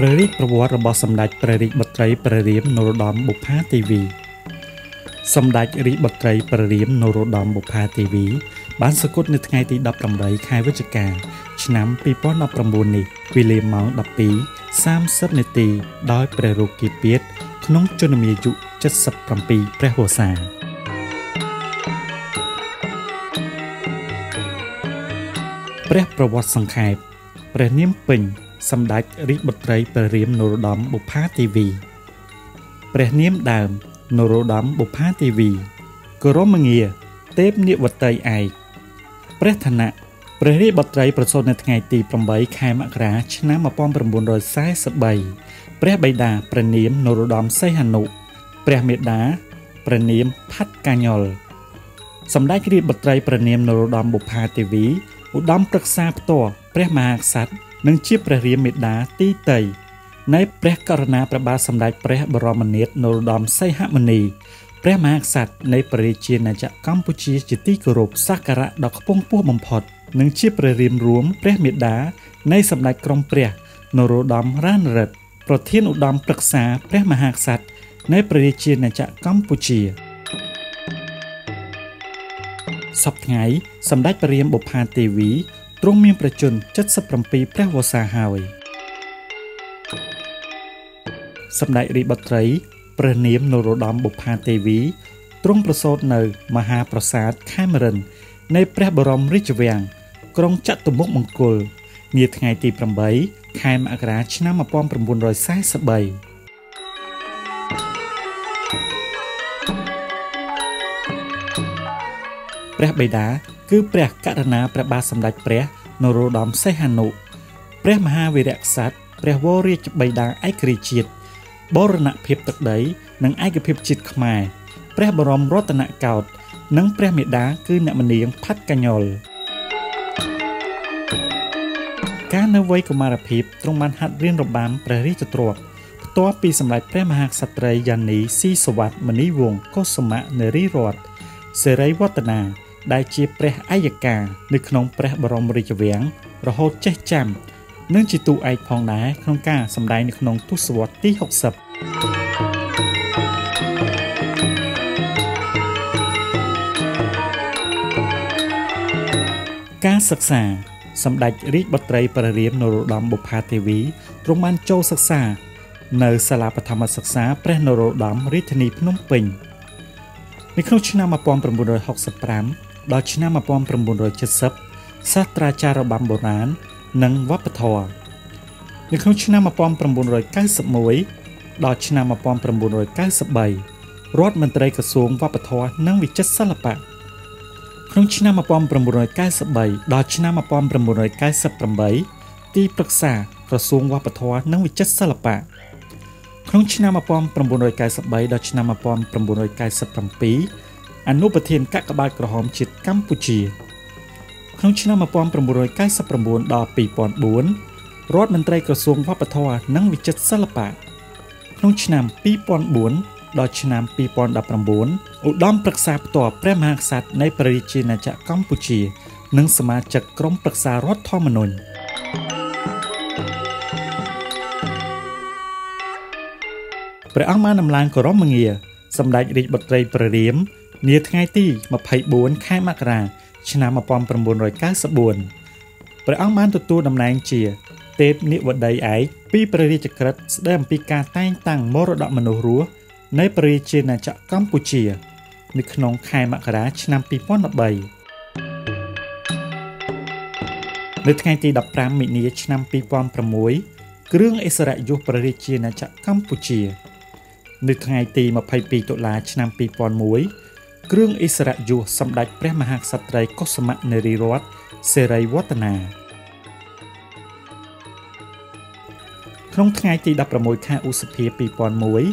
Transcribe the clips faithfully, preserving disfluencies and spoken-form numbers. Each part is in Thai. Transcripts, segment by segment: ประริประวัติระบอบสมเด็จพระริบตรีประเรียมนรดมบุพพาทีวีสมเด็จริบตรีประเรียมนรดมบุพพาทีวีบ้านสกุลในไงตีดับลำไรคายวิจการฉน้ำปีป้อนดับประมูลนิวิเลมดับปีสามสิบนาทีดอยประโรกิเปียขนมจนมีอายุเจ็ดสิบสามปีพระโหษาพระประวัติสังขารพระนิมปิงสมเด็จริบตรีประเรียมนรดมบุพพาทีวีพระนิมดามนรดมบุพพาทีวีกรมเงียเทพนิวัตรไอพระธนะพระริบตรีประสูติในไงตีปรำใบคายมกราชนะมาป้อมประมูลรอยสายสบายพระใบดาประนิมนรดมไซหนุพระเมตตาประนิมพัดกาญลสมเด็จริบตรีประนิมนรดมบุพพาทีวีอุดมปรักษาตัวพระมหากษัตริย์นังเชี่ยประเรียมเมตตาตีเตยในพระกรณาประบาสมเด็จพระบรมเนตรนรดมไซหมณีพระมหากษัตริย์ในประเทศนาจักรกัมพูชีจิตติกรุบสักการะดอกพงพัวมพอดนังเชี่ยประเรียมรวมพระเมตตาในสำนักกรมเปรียนรดมร่านเริดประเทศอุดมปรักษาพระมหากษัตริย์ในประเทศนาจักรกัมพูชีสับไงสำนักประเรียมบุพพาทีวีตรงมีประจุนจัดสัปรมปีพระวสาหายสำนักริบตรีประเนียมนรดมบุพพาทีวีตรงประโสดในมหาปราสาทแคมรินในพระบรมราชวังกรงจัตุมุกมงคลเนียดไงตีปรำใบคายมกราชนะมาป้อมประบุนรอยสายสบายพระบิดาคือพระกรณาพระบาทสมเด็จพระนโรดมไซหนุพระมหาวีรกษัตริย์พระวรเจบิดาไอกริจิตบรณะเพียบตักใดนังไอกระเพียบจิตขมายพระบรมรัตนกาลนังพระเมตตาคือเนมเนียงพัดกัญญลการนวัยกุมารภิบตรงมันหัดเรียนรบามประริจตรวจตัวปีสำหรับพระมหากษัตริย์ยานีซีสวัสดิ์มณีวงศ์โกสมะเนริรอดเสรีวัฒนาได้เชียร์พระอัยการในขนมพระบรมราชวังระหดเจจำเนื่องจิตุไอพองนาขนมก้าสำได้ในขนมทุสวัสดิ์ที่หกสิบการศึกษาสำได้ริบตรีประเรียมนรดมบุพพาทีวีตรงมันโจศึกษาในศาลาปฐมศึกษาพระนรดมริธนีพนมเปญในครั้งชนะมาปอมประมูลโดยหกสิบรัมดอชนะมาปอมประมูลโดยเจ็ดสิบศาสตราจารย์บำโบราณนังวัปทอในครั้งชนะมาปอมประมูลโดยเก้าสิบมวยดอชนะมาปอมประมูลโดยเก้าสิบใบรถมันตรัยกระทรวงวัปทอนังวิจิตรศิลปะครั้งชนะมาปอมประมูลโดยเก้าสิบใบดอชนะมาปอมประมูลโดยเก้าสิบประใบที่ปรึกษากระทรวงวัปทอนังวิจิตรศิลปะครั้งชนะมาปอมประมูลโดยกายสบายดอชนะมาปอมประมูลโดยกายสปรัมปีอนุปเทนกักบาลกระหอมจิตกัมพูชีครั้งชนะมาปอมประมูลโดยกายสปรัมบูนดอปีปอนบุญรอดมันตรัยกระทรวงวัปทอนังวิจิตรศิลปะครั้งชนะปีปอนบุญดอชนะปีปอนดับปรัมบูนอุดมปรักษาต่อพระมหากษัตริย์ในประเทศนาจักรกัมพูชีนังสมาชิกกรมปรักษารอดทอมนุนพระอังมานำลางกรมเงียสำได้ริบตรีประเรียมเนียดไงตี้มาไผ่บุญค่ายมกราชนะมาปอมประมูลรอยก้าสบุญพระอังมานตัวตัวนำนางเจียเทพนิวัตรไดไอปีประเทศจักรสได้ปีการแต่งตั้งมรดกมโนรัวในประเทศนาจักรกัมพูชีในขนมค่ายมกราชนะปีป้อนดับใบเนียดไงตี้ดับพรามมิเนียชนะปีปอมประมวยเครื่องอิสระยุคประเทศนาจักรกัมพูชีในไงตีมาภัยปีตุลาชนะปีปอนมวยเครื่องอิสระยุสำได้พระมหากษัตริย์โกสมะเนริรอดเสรีวัฒนาครั้งไงตีดับประมวยค่าอุสเพียปีปอนมวย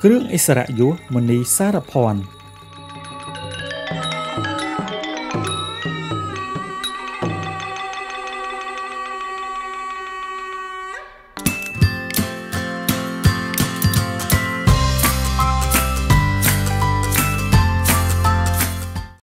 เครื่องอิสระยุมณีสารพร